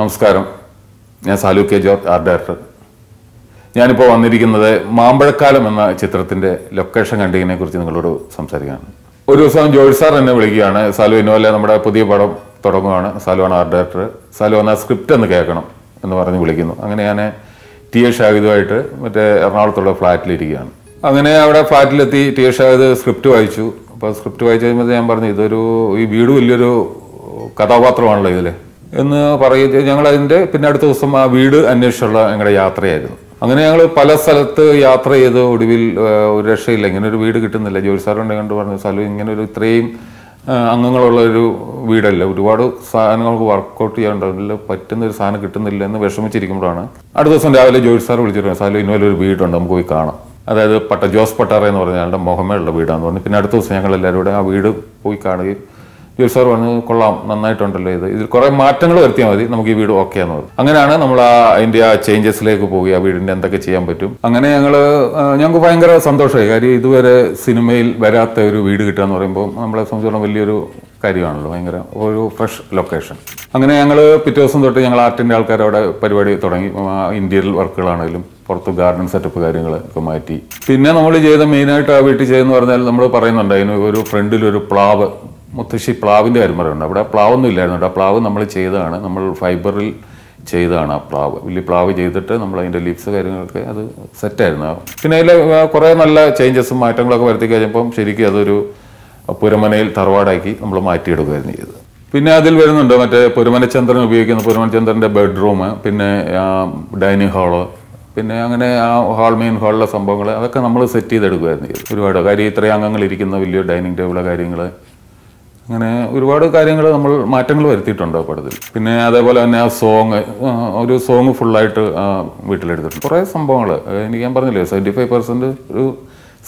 നമസ്കാരം, ഞാൻ Salu K George, art director. ഞാനിപ്പോൾ വന്നിരിക്കുന്നത് മാമ്പഴക്കാലം എന്ന ചിത്രത്തിൻ്റെ ലൊക്കേഷൻ കണ്ടിങ്ങിനെ കുറിച്ച് നിങ്ങളോട് സംസാരിക്കുകയാണ്. ഒരു ദിവസം ജോർജ് സാർ എന്നെ വിളിക്കുകയാണ്, സാലു ഇന്നുമല്ല നമ്മുടെ പുതിയ പടം തുടങ്ങുകയാണ്, സാലുവാണ് ആർട്ട് ഡയറക്ടർ, സാലു വന്നാൽ സ്ക്രിപ്റ്റ് ഒന്ന് കേൾക്കണം എന്ന് പറഞ്ഞ് വിളിക്കുന്നു. അങ്ങനെ ഞാൻ ടി എ ഷാഹിദുമായിട്ട് മറ്റേ എറണാകുളത്തുള്ള ഫ്ലാറ്റിലിരിക്കുകയാണ്. അങ്ങനെ അവിടെ ഫ്ലാറ്റിലെത്തി ടി എ ഷാഹിദ് സ്ക്രിപ്റ്റ് വായിച്ചു. അപ്പോൾ സ്ക്രിപ്റ്റ് വായിച്ചു കഴിയുമ്പോൾ ഞാൻ പറഞ്ഞു, ഇതൊരു ഈ വീട് വലിയൊരു കഥാപാത്രമാണല്ലോ ഇതിൽ എന്ന് പറയുക. ഞങ്ങളതിൻ്റെ പിന്നെ അടുത്ത ദിവസം ആ വീട് അന്വേഷിച്ചുള്ള ഞങ്ങളുടെ യാത്രയായിരുന്നു. അങ്ങനെ ഞങ്ങൾ പല സ്ഥലത്ത് യാത്ര ചെയ്ത് ഒടുവിൽ ഒരു രക്ഷയില്ല, ഇങ്ങനെ ഒരു വീട് കിട്ടുന്നില്ല. ജോലി സാറുണ്ട് കണ്ട് പറഞ്ഞു, സ്ഥലം ഇങ്ങനെ ഒരു ഇത്രയും അംഗങ്ങളുള്ള ഒരു വീടല്ല, ഒരുപാട് സാധനങ്ങൾക്ക് വർക്കൗട്ട് ചെയ്യാനുണ്ടാവില്ല, പറ്റുന്നൊരു സാധനം കിട്ടുന്നില്ല എന്ന് വിഷമിച്ചിരിക്കുമ്പോഴാണ് അടുത്ത ദിവസം രാവിലെ ജോലി സാർ വിളിച്ചിരുന്നത്, സ്ഥലം ഇന്നുമൊരു വീടുണ്ട്, നമുക്ക് പോയി കാണാം. അതായത് ജോസ് പട്ടാറ എന്ന് പറഞ്ഞ ഞങ്ങളുടെ മുഹമ്മയുള്ള വീടാണെന്ന് പറഞ്ഞു. പിന്നെ അടുത്ത ദിവസം ഞങ്ങൾ എല്ലാവരും കൂടെ ആ വീട് പോയി കാണുകയും ജോലി സാർ പറഞ്ഞു, കൊള്ളാം, നന്നായിട്ടുണ്ടല്ലോ ഇത്, ഇതിൽ കുറേ മാറ്റങ്ങൾ വരുത്തിയാൽ മതി, നമുക്ക് ഈ വീട് ഓക്കെ എന്ന് പറഞ്ഞു. അങ്ങനെയാണ് നമ്മൾ അതിൻ്റെ ആ ചേഞ്ചസിലേക്ക് പോയി, ആ വീടിൻ്റെ എന്തൊക്കെ ചെയ്യാൻ പറ്റും. അങ്ങനെ ഞങ്ങൾക്ക് ഭയങ്കര സന്തോഷമായി. കാര്യം ഇതുവരെ സിനിമയിൽ വരാത്ത ഒരു വീട് കിട്ടുക എന്ന് പറയുമ്പോൾ നമ്മളെ സംബന്ധിച്ചോളം വലിയൊരു കാര്യമാണല്ലോ, ഭയങ്കര ഒരു ഫ്രഷ് ലൊക്കേഷൻ. അങ്ങനെ ഞങ്ങൾ പിറ്റേ ദിവസം തൊട്ട് ഞങ്ങൾ ആർട്ടിൻ്റെ ആൾക്കാരവിടെ പരിപാടി തുടങ്ങി. ഇന്റീരിയൽ വർക്കുകളാണെങ്കിലും പുറത്ത് ഗാർഡൻ സെറ്റപ്പ് കാര്യങ്ങളൊക്കെ മാറ്റി. പിന്നെ നമ്മൾ ചെയ്ത മെയിനായിട്ട് ആ വീട്ടിൽ ചെയ്തെന്ന് പറഞ്ഞാൽ നമ്മൾ പറയുന്നുണ്ട്, അതിന് ഒരു ഫ്രണ്ടിലൊരു പ്ലാവ്, മുത്തശ്ശി പ്ലാവിൻ്റെ കാര്യം പറയുന്നുണ്ട്. അവിടെ പ്ലാവൊന്നും ഇല്ലായിരുന്നു, ആ പ്ലാവ് നമ്മൾ ചെയ്തതാണ്, നമ്മൾ ഫൈബറിൽ ചെയ്തതാണ് ആ പ്ലാവ്. വലിയ പ്ലാവ് ചെയ്തിട്ട് നമ്മൾ അതിൻ്റെ ലീവ്സ് കാര്യങ്ങളൊക്കെ അത് സെറ്റായിരുന്നു. പിന്നെ അതിൽ കുറേ നല്ല ചേഞ്ചസും മാറ്റങ്ങളൊക്കെ വരുത്തി കഴിഞ്ഞപ്പം ശരിക്കും അതൊരു പുരമനയിൽ തറവാടാക്കി നമ്മൾ മാറ്റിയെടുക്കുകയായിരുന്നു ചെയ്തത്. പിന്നെ അതിൽ വരുന്നുണ്ട് മറ്റേ പുരമനചന്ദ്രൻ ഉപയോഗിക്കുന്ന പുരമനചന്ദ്രൻ്റെ ബെഡ്റൂം, പിന്നെ ഡൈനിങ് ഹാള്, പിന്നെ അങ്ങനെ ആ മെയിൻ ഹാളിലെ സംഭവങ്ങൾ അതൊക്കെ നമ്മൾ സെറ്റ് ചെയ്തെടുക്കുകയായിരുന്നു ചെയ്തു. ഒരുപാട് കാര്യം ഇത്രയും അംഗങ്ങൾ ഇരിക്കുന്ന വലിയ ഡൈനിങ് ടേബിള് കാര്യങ്ങൾ, അങ്ങനെ ഒരുപാട് കാര്യങ്ങൾ നമ്മൾ മാറ്റങ്ങൾ വരുത്തിയിട്ടുണ്ട് പടത്തിൽ. പിന്നെ അതേപോലെ തന്നെ ആ സോങ്, ഒരു സോങ് ഫുള്ളായിട്ട് വീട്ടിലെടുത്തിട്ടുണ്ട്. കുറേ സംഭവങ്ങൾ എനിക്ക് ഞാൻ പറഞ്ഞില്ലേ, 75% ഒരു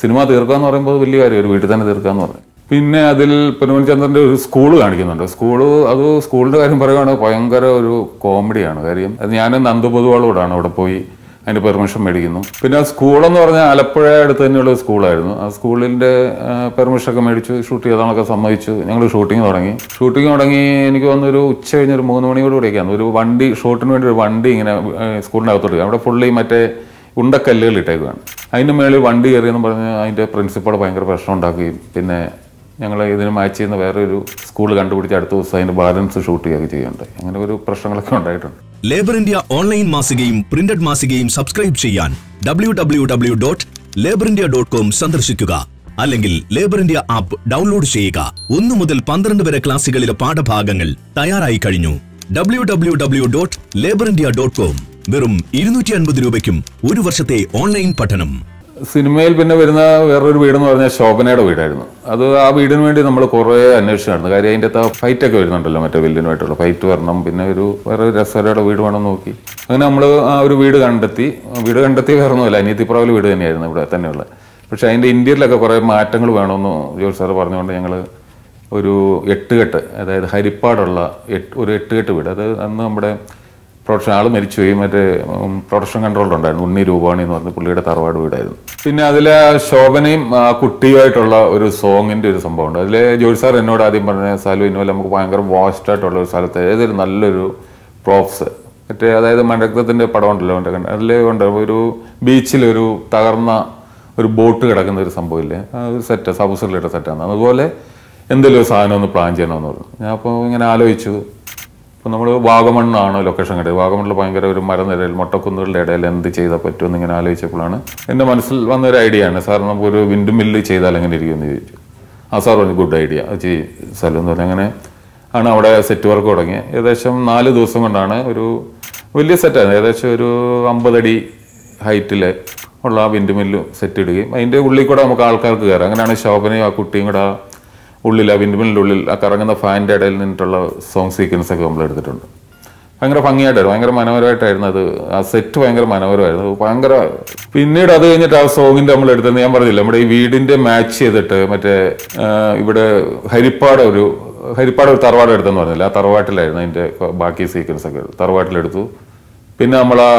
സിനിമ തീർക്കാന്ന് പറയുമ്പോൾ വലിയ കാര്യം, ഒരു വീട്ടിൽ തന്നെ തീർക്കാന്ന് പറഞ്ഞു. പിന്നെ അതിൽ പുരമനചന്ദ്രൻ്റെ ഒരു സ്കൂൾ കാണിക്കുന്നുണ്ട്. സ്കൂളിൻ്റെ കാര്യം പറയുകയാണെങ്കിൽ ഭയങ്കര ഒരു കോമഡിയാണ്. കാര്യം അത് ഞാൻ നന്ദു പൊതുവാളോടാണ് അവിടെ പോയി അതിൻ്റെ പെർമിഷൻ മേടിക്കുന്നു. പിന്നെ ആ സ്കൂളെന്ന് പറഞ്ഞാൽ ആലപ്പുഴ അടുത്ത് തന്നെയുള്ള സ്കൂളായിരുന്നു. ആ സ്കൂളിൻ്റെ പെർമിഷനൊക്കെ മേടിച്ചു, ഷൂട്ട് ചെയ്താണൊക്കെ സമ്മതിച്ചു. ഞങ്ങൾ ഷൂട്ടിങ് തുടങ്ങി എനിക്ക് വന്നൊരു ഉച്ച കഴിഞ്ഞൊരു 3 മണിയോടുകൂടിയൊക്കെയാണ് ഒരു വണ്ടി, ഷോട്ടിന് വേണ്ടി ഒരു വണ്ടി ഇങ്ങനെ സ്കൂളിൻ്റെ അകത്തോട്ട്, അവിടെ ഫുള്ളി മറ്റേ ഉണ്ടക്കല്ലുകൾ ഇട്ടേക്കുകയാണ്. അതിൻ്റെ മേളിൽ വണ്ടി കയറിയെന്ന് പറഞ്ഞ് അതിൻ്റെ പ്രിൻസിപ്പാൾ ഭയങ്കര പ്രശ്നം ഉണ്ടാക്കുകയും പിന്നെ ഞങ്ങൾ ഇതിന് മാച്ച് ചെയ്യുന്ന വേറൊരു സ്കൂൾ കണ്ടുപിടിച്ച് അടുത്ത ദിവസം അതിൻ്റെ ബാലൻസ് ഷൂട്ട് ചെയ്യുകയൊക്കെ ചെയ്യുന്നുണ്ടായി. അങ്ങനെ ഒരു പ്രശ്നങ്ങളൊക്കെ ഉണ്ടായിട്ടുണ്ട്. ലേബർ ഇന്ത്യ ഓൺലൈൻ മാസികയും പ്രിന്റഡ് മാസികയും സബ്സ്ക്രൈബ് ചെയ്യാൻ www.laborindia.com സന്ദർശിക്കുക, അല്ലെങ്കിൽ ലേബർ ഇന്ത്യ ആപ്പ് ഡൗൺലോഡ് ചെയ്യുക. 1 മുതൽ 12 വരെ ക്ലാസുകളിലെ പാഠഭാഗങ്ങൾ തയ്യാറായി കഴിഞ്ഞു. www.laborindia.com വെറും 250 രൂപയ്ക്കും 1 വർഷത്തെ ഓൺലൈൻ പഠനം. സിനിമയിൽ പിന്നെ വരുന്ന വേറൊരു വീടെന്ന് പറഞ്ഞാൽ ശോഭനയുടെ വീടായിരുന്നു. അത് ആ വീടിന് വേണ്ടി നമ്മൾ കുറേ അന്വേഷിച്ചായിരുന്നു. കാര്യം അതിൻ്റെ അകത്ത് ഫൈറ്റൊക്കെ വരുന്നുണ്ടല്ലോ, മറ്റേ വില്ലനുമായിട്ടുള്ള ഫൈറ്റ് വരണം, പിന്നെ ഒരു വേറെ രസകരയുടെ വീട് വേണം നോക്കി. അങ്ങനെ നമ്മൾ ആ ഒരു വീട് കണ്ടെത്തി വേറെ ഒന്നുമില്ല, അനിയത്തിപ്പുറവിൽ വീട് തന്നെയായിരുന്നു ഇവിടെ തന്നെയുള്ള. പക്ഷേ അതിൻ്റെ ഇന്റീരിയറിലൊക്കെ കുറേ മാറ്റങ്ങൾ വേണമെന്ന് ജോർജ് സാർ പറഞ്ഞുകൊണ്ട് ഞങ്ങൾ ഒരു 8 കെട്ട്, അതായത് ഹരിപ്പാടുള്ള ഒരു 8 കെട്ട് വീട്, അത് അന്ന് നമ്മുടെ പ്രൊഡക്ഷൻ ആൾ മരിച്ചുപോയി, മറ്റേ പ്രൊഡക്ഷൻ കൺട്രോളുണ്ടായിരുന്നു, ഉണ്ണി രൂപാണി എന്ന് പറഞ്ഞ പുള്ളിയുടെ തറവാട് വീടായിരുന്നു. പിന്നെ അതിലെ ശോഭനയും കുട്ടിയുമായിട്ടുള്ള ഒരു സോങ്ങിൻ്റെ ഒരു സംഭവമുണ്ട്. അതിൽ ജോർജ് സാർ എന്നോട് ആദ്യം പറഞ്ഞ, സാലു ഇന്നുമല്ല നമുക്ക് ഭയങ്കര വാസ്റ്റായിട്ടുള്ള ഒരു സ്ഥലത്ത് ഏതൊരു നല്ലൊരു പ്രോപ്സ്, മറ്റേ അതായത് മരക്തത്തിൻ്റെ പടം ഉണ്ടല്ലോ, അതിൽ ഉണ്ട് ഒരു ബീച്ചിലൊരു തകർന്ന ഒരു ബോട്ട് കിടക്കുന്ന ഒരു സംഭവമില്ലേ, ഒരു സെറ്റ് സബുസറിലിട്ട സെറ്റാണ്, അതുപോലെ എന്തെങ്കിലും ഒരു സാധനം ഒന്ന് പ്ലാൻ ചെയ്യണമെന്ന് പറഞ്ഞു. ഞാൻ അപ്പോൾ ഇങ്ങനെ ആലോചിച്ചു, അപ്പോൾ നമ്മൾ വാഗമണ്ണാണ് ലൊക്കേഷൻ കിട്ടിയത്. വാഗമണ്ണിൽ ഭയങ്കര ഒരു മരനിരയിൽ മൊട്ടക്കുന്നുകളുടെ ഇടയിൽ എന്ത് ചെയ്താൽ പറ്റുമെന്ന് ഇങ്ങനെ ആലോചിച്ചപ്പോഴാണ് എൻ്റെ മനസ്സിൽ വന്നൊരു ഐഡിയ ആണ്, സാർ നമുക്കൊരു വിൻഡ് മില്ല് ചെയ്താൽ എങ്ങനെ ഇരിക്കുമെന്ന് ചോദിച്ചു. ആ സാർ പറഞ്ഞു, ഗുഡ് ഐഡിയ, അത് ചെയ്യും സ്ഥലം എന്ന് പറഞ്ഞാൽ. അങ്ങനെ ആണ് അവിടെ സെറ്റ് വർക്ക് തുടങ്ങിയത്. ഏകദേശം 4 ദിവസം കൊണ്ടാണ് ഒരു വലിയ സെറ്റാണ്, ഏകദേശം ഒരു 50 അടി ഹൈറ്റിൽ ഉള്ള ആ വിൻഡ് മില്ല് സെറ്റ് ഇടുകയും അതിൻ്റെ ഉള്ളിൽ കൂടെ നമുക്ക് ആൾക്കാർക്ക് കയറാം. അങ്ങനെയാണ് ശോഭനയും ആ കുട്ടിയും കൂടെ ഉള്ളിൽ ആ വിൻഡ്മില്ലിൻ്റെ ഉള്ളിൽ ആ കറങ്ങുന്ന ഫാനിൻ്റെ ഇടയിൽ നിന്നിട്ടുള്ള സോങ് സീക്വൻസൊക്കെ നമ്മൾ എടുത്തിട്ടുണ്ട്. ഭയങ്കര ഭംഗിയായിട്ടായിരുന്നു, ഭയങ്കര മനോഹരമായിട്ടായിരുന്നു അത്. ആ സെറ്റ് ഭയങ്കര മനോഹരമായിരുന്നു, ഭയങ്കര. പിന്നീട് അത് കഴിഞ്ഞിട്ട് ആ സോങ്ങിൻ്റെ നമ്മൾ എടുത്തെന്ന് ഞാൻ പറഞ്ഞില്ല, നമ്മുടെ ഈ വീടിൻ്റെ മാച്ച് ചെയ്തിട്ട് മറ്റേ ഇവിടെ ഹരിപ്പാട് ഒരു തറവാട് എടുത്തെന്ന് പറഞ്ഞില്ല, ആ തറവാട്ടിലായിരുന്നു അതിൻ്റെ ബാക്കി സീക്വൻസൊക്കെ തറവാട്ടിലെടുത്തു. പിന്നെ നമ്മൾ ആ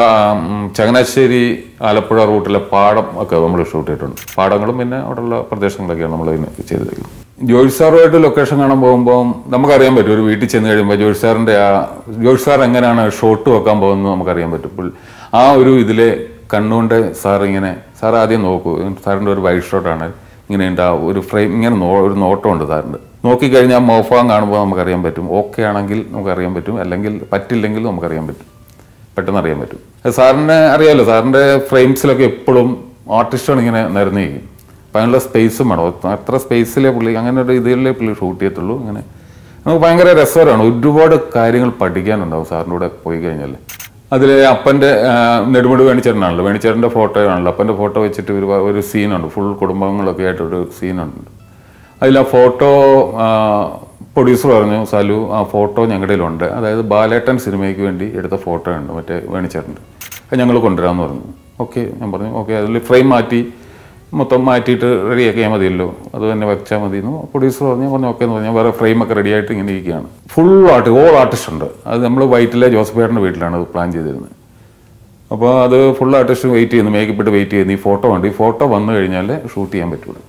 ചങ്ങനാശ്ശേരി ആലപ്പുഴ റൂട്ടിലെ പാടം ഒക്കെ നമ്മൾ ഷൂട്ട് ചെയ്തിട്ടുണ്ട്. പാടങ്ങളും പിന്നെ അവിടെയുള്ള പ്രദേശങ്ങളൊക്കെയാണ് നമ്മൾ അതിന് ചെയ്തിരിക്കുന്നത്. ജോയിസാറുമായിട്ട് ലൊക്കേഷൻ കാണാൻ പോകുമ്പോൾ നമുക്കറിയാൻ പറ്റും. ഒരു വീട്ടിൽ ചെന്ന് കഴിയുമ്പോൾ ജോയിസാറിൻ്റെ ആ ജോയിസാർ എങ്ങനെയാണ് ഷോട്ട് വെക്കാൻ പോകുന്നത് നമുക്കറിയാൻ പറ്റും. അപ്പോൾ ആ ഒരു ഇതിലെ കണ്ണുകൊണ്ട് സാറിങ്ങനെ സാർ ആദ്യം നോക്കൂ, സാറിൻ്റെ ഒരു വൈഡ് ഷോട്ടാണ്, ഇങ്ങനെ ഉണ്ട് ആ ഒരു ഫ്രെയിം, ഇങ്ങനെ ഒരു നോട്ടമുണ്ട് സാറിൻ്റെ. നോക്കിക്കഴിഞ്ഞാൽ മോഫാം കാണുമ്പോൾ നമുക്കറിയാൻ പറ്റും. ഓക്കെ ആണെങ്കിൽ നമുക്കറിയാൻ പറ്റും, അല്ലെങ്കിൽ പറ്റില്ലെങ്കിൽ നമുക്കറിയാൻ പറ്റും, പെട്ടെന്ന് അറിയാൻ പറ്റും. സാറിനെ അറിയാമല്ലോ, സാറിൻ്റെ ഫ്രെയിംസിലൊക്കെ എപ്പോഴും ആർട്ടിസ്റ്റുകൾ ഇങ്ങനെ നിരന്ന് കഴിക്കും. അപ്പം അതിനുള്ള സ്പേസും വേണം. അത്ര സ്പേസിലെ പുള്ളി അങ്ങനെ ഒരു ഇതിലേ പുള്ളി ഷൂട്ട് ചെയ്യത്തുള്ളൂ. അങ്ങനെ നമുക്ക് ഭയങ്കര രസകരമാണ്. ഒരുപാട് കാര്യങ്ങൾ പഠിക്കാനുണ്ടാവും സാറിൻ്റെ കൂടെ പോയി കഴിഞ്ഞാൽ. അതിൽ അപ്പൻ്റെ നെടുമുടി വേണിച്ചേട്ടനാണല്ലോ, വേണിച്ചേട്ടൻ്റെ ഫോട്ടോയാണല്ലോ. അപ്പൻ്റെ ഫോട്ടോ വെച്ചിട്ട് ഒരു സീനുണ്ട്, ഫുൾ കുടുംബങ്ങളൊക്കെ ആയിട്ടൊരു സീനുണ്ട്. അതിൽ ആ ഫോട്ടോ പ്രൊഡ്യൂസർ പറഞ്ഞു, സാലു ആ ഫോട്ടോ ഞങ്ങളുടെ കയ്യിലുണ്ട്, അതായത് ബാലേട്ടൻ സിനിമയ്ക്ക് വേണ്ടി എടുത്ത ഫോട്ടോ ഉണ്ട് മറ്റേ വേണിച്ചേട്ടൻ്റെ, അത് ഞങ്ങൾ കൊണ്ടുവരാമെന്ന് പറഞ്ഞു. ഓക്കെ ഞാൻ പറഞ്ഞു, ഓക്കെ അതിൽ ഫ്രെയിം മാറ്റി മൊത്തം മാറ്റിയിട്ട് റെഡിയാക്കിയാൽ മതിയല്ലോ, അത് തന്നെ വെച്ചാൽ മതി എന്ന് പ്രൊഡ്യൂസർ പറഞ്ഞു. ഞാൻ പറഞ്ഞു ഓക്കെ എന്ന് പറഞ്ഞു. വേറെ ഫ്രെയിമൊക്കെ റെഡിയായിട്ട് ഇങ്ങനെ ഇരിക്കുകയാണ്. ഫുൾ ആർട്ട്, ഓൾ ആർട്ടിസ്റ്റ് ഉണ്ട്. അത് നമ്മൾ വൈറ്റിലെ ജോസഫേട്ടൻ്റെ വീട്ടിലാണ് അത് പ്ലാൻ ചെയ്തിരുന്നത്. അപ്പോൾ അത് ഫുൾ ആർട്ടിസ്റ്റ് വെയിറ്റ് ചെയ്യുന്നു, മേക്കപ്പ് ഇട്ട് വെയിറ്റ് ചെയ്യുന്നു. ഈ ഫോട്ടോ ഉണ്ട്, ഈ ഫോട്ടോ വന്നു കഴിഞ്ഞാൽ ഷൂട്ട് ചെയ്യാൻ പറ്റുള്ളൂ.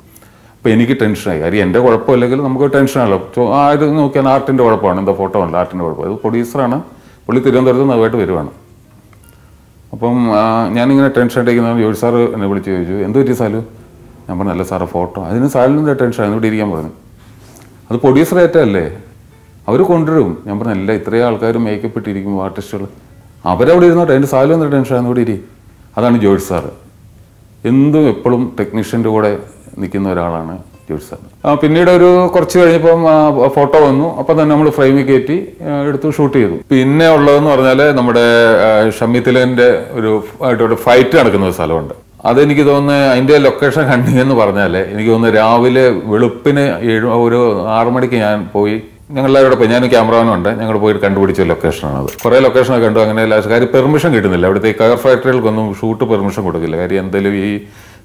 അപ്പോൾ എനിക്ക് ടെൻഷനായി, കാര്യം എൻ്റെ കുഴപ്പമില്ലെങ്കിൽ നമുക്ക് ടെൻഷനാണല്ലോ. ആ ഇത് നോക്കിയാൽ ആർട്ടിൻ്റെ കുഴപ്പമാണ്, എന്താ ഫോട്ടോ അല്ല ആർട്ടിൻ്റെ കുഴപ്പം. അത് പ്രൊഡ്യൂസറാണ്, പുള്ളി തിരുവനന്തപുരത്ത് നിന്ന് അതുമായിട്ട് വരുവാണ്. അപ്പം ഞാനിങ്ങനെ ടെൻഷൻ അടിക്കുന്ന ജോലി സാറ് എന്നെ വിളിച്ച് ചോദിച്ചു, എന്ത് പറ്റി സാലു? ഞാൻ പറഞ്ഞല്ല സാറ് ഫോട്ടോ. അതിന് സാലിൻ്റെ ടെൻഷനായിരുന്നു, ഇവിടെ ഇരിക്കാൻ പറഞ്ഞു. അത് പ്രൊഡ്യൂസർ ഏറ്റല്ലേ, അവർ കൊണ്ടുവരും. ഞാൻ പറഞ്ഞല്ല, ഇത്രയും ആൾക്കാർ മേക്കപ്പ് ഇട്ടിരിക്കും ആർട്ടിസ്റ്റുകൾ, അവരവിടെ ഇരുന്നോട്ടെ, അതിൻ്റെ സാലു എന്തൊരു ടെൻഷനായിരുന്നു, ഇവിടെ ഇരി. അതാണ് ജോലി സാറ്, എന്തും എപ്പോഴും ടെക്നീഷ്യൻ്റെ കൂടെ നിൽക്കുന്ന ഒരാളാണ് ജോലി സാർ. പിന്നീട് ഒരു കുറച്ച് കഴിഞ്ഞപ്പം ഫോട്ടോ വന്നു, അപ്പം തന്നെ നമ്മൾ ഫ്രെയിമിൽ കയറ്റി എടുത്ത് ഷൂട്ട് ചെയ്തു. പിന്നെ ഉള്ളതെന്ന് പറഞ്ഞാൽ നമ്മുടെ ഷമി തിലേൻ്റെ ഒരു ഫൈറ്റ് നടക്കുന്ന ഒരു സ്ഥലമുണ്ട്. അതെനിക്ക് തോന്നുന്നത് അതിൻ്റെ ലൊക്കേഷൻ കണ്ടിന്യൂന്ന് പറഞ്ഞാൽ എനിക്ക് തോന്നുന്നു രാവിലെ വെളുപ്പിന് 6 മണിക്ക് ഞാൻ പോയി, ഞങ്ങളെല്ലാവരോടെ പോയി, ഞാൻ ക്യാമറമാനുണ്ട്, ഞങ്ങൾ പോയിട്ട് കണ്ടുപിടിച്ച ലൊക്കേഷനാണത്. കുറേ ലൊക്കേഷനൊക്കെ കണ്ടു. അങ്ങനെ കാര്യം പെർമിഷൻ കിട്ടുന്നില്ല, അവിടുത്തെ കയർ ഫാക്ടറികൾക്കൊന്നും ഷൂട്ട് പെർമിഷൻ കൊടുക്കില്ല. കാര്യം എന്തെങ്കിലും ഈ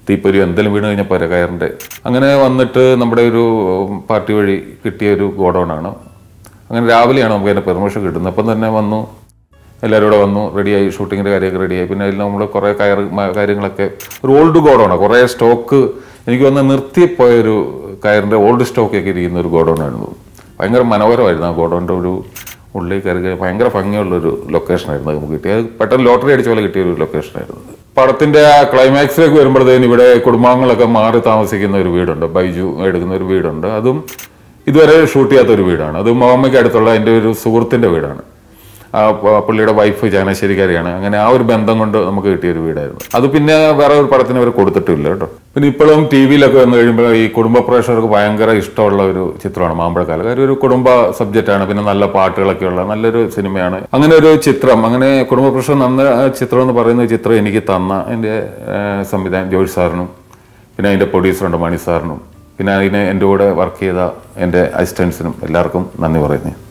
തീപ്പൊരു എന്തെങ്കിലും വീണ് കഴിഞ്ഞാൽ പോരാ കയറിൻ്റെ. അങ്ങനെ വന്നിട്ട് നമ്മുടെ ഒരു പാർട്ടി വഴി കിട്ടിയ ഒരു ഗോഡൗണാണ്. അങ്ങനെ രാവിലെയാണ് നമുക്ക് അതിൻ്റെ പെർമിഷൻ കിട്ടുന്നത്. അപ്പം തന്നെ വന്നു, എല്ലാവരും കൂടെ വന്നു, റെഡിയായി, ഷൂട്ടിങ്ങിൻ്റെ കാര്യമൊക്കെ റെഡിയായി. പിന്നെ അതിൽ നമ്മൾ കുറേ കാര്യങ്ങളൊക്കെ ഒരു ഓൾഡ് ഗോഡൗണാണ്, കുറേ സ്റ്റോക്ക് എനിക്ക് വന്ന് നിർത്തിപ്പോയൊരു കയറിൻ്റെ ഓൾഡ് സ്റ്റോക്കൊക്കെ ഇരിക്കുന്ന ഒരു ഗോഡൗണായിരുന്നു. ഭയങ്കര മനോഹരമായിരുന്നു ആ ഗോഡൗണിൻ്റെ ഒരു ഉള്ളിൽ കയറി. ഭയങ്കര ഭംഗിയുള്ളൊരു ലൊക്കേഷനായിരുന്നു നമുക്ക് കിട്ടിയത്. പെട്ടെന്ന് ലോട്ടറി അടിച്ച പോലെ കിട്ടിയൊരു ലൊക്കേഷനായിരുന്നു. പടത്തിൻ്റെ ആ ക്ലൈമാക്സിലേക്ക് വരുമ്പോഴത്തേന് ഇവിടെ കുടുംബാംഗങ്ങളൊക്കെ മാറി താമസിക്കുന്ന ഒരു വീടുണ്ട്, ബൈജു എടുക്കുന്ന ഒരു വീടുണ്ട്. അതും ഇതുവരെ ഷൂട്ട് ചെയ്യാത്തൊരു വീടാണ്. അത് മോഹമ്മയ്ക്ക് അടുത്തുള്ള എൻ്റെ ഒരു സുഹൃത്തിൻ്റെ വീടാണ്. ആ പുള്ളിയുടെ വൈഫ് ചങ്ങനാശ്ശേരിക്കാരിയാണ്. അങ്ങനെ ആ ഒരു ബന്ധം കൊണ്ട് നമുക്ക് കിട്ടിയൊരു വീടായിരുന്നു. അത് പിന്നെ വേറെ ഒരു പടത്തിന് അവർ കൊടുത്തിട്ടില്ല കേട്ടോ. പിന്നെ ഇപ്പോഴും ടി വിയിലൊക്കെ വന്നു കഴിയുമ്പോൾ ഈ കുടുംബ പ്രേക്ഷകർക്ക് ഭയങ്കര ഇഷ്ടമുള്ള ഒരു ചിത്രമാണ് മാമ്പഴക്കാലം. കാര്യം ഒരു കുടുംബ സബ്ജക്റ്റാണ്, പിന്നെ നല്ല പാട്ടുകളൊക്കെ ഉള്ള നല്ലൊരു സിനിമയാണ്. അങ്ങനെ ഒരു ചിത്രം, അങ്ങനെ കുടുംബ പ്രേക്ഷകർ നന്ന ചിത്രം എന്ന് പറയുന്ന ചിത്രം എനിക്ക് തന്ന എൻ്റെ സംവിധാനം ജോയ് സാറിനും, പിന്നെ അതിൻ്റെ പ്രൊഡ്യൂസറുണ്ട് മണി സാറിനും, പിന്നെ അതിന് എൻ്റെ കൂടെ വർക്ക് ചെയ്ത എൻ്റെ അസിസ്റ്റൻസിനും എല്ലാവർക്കും നന്ദി പറയുന്നത്.